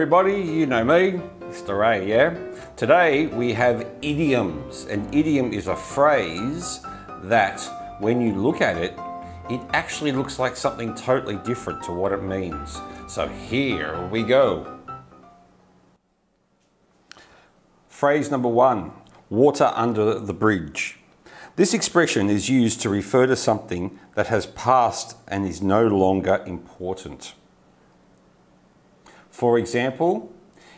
everybody, you know me, Mr. Ray, yeah? Today we have idioms. An idiom is a phrase that, when you look at it, it actually looks like something totally different to what it means. So here we go. Phrase number one, water under the bridge. This expression is used to refer to something that has passed and is no longer important. For example,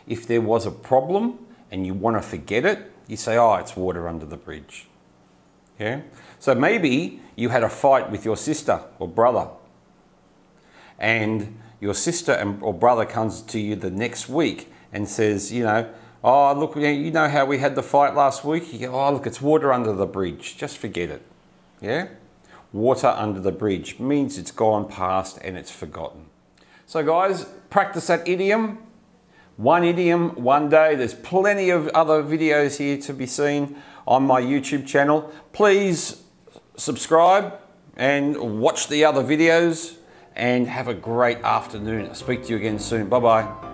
if there was a problem and you want to forget it, you say, oh, it's water under the bridge. Yeah? So maybe you had a fight with your sister or brother, and your sister or brother comes to you the next week and says, you know, oh, look, you know how we had the fight last week? You go, oh, look, it's water under the bridge. Just forget it. Yeah? Water under the bridge means it's gone past and it's forgotten. So guys, practice that idiom. One idiom, one day. There's plenty of other videos here to be seen on my YouTube channel. Please subscribe and watch the other videos and have a great afternoon. I'll speak to you again soon. Bye-bye.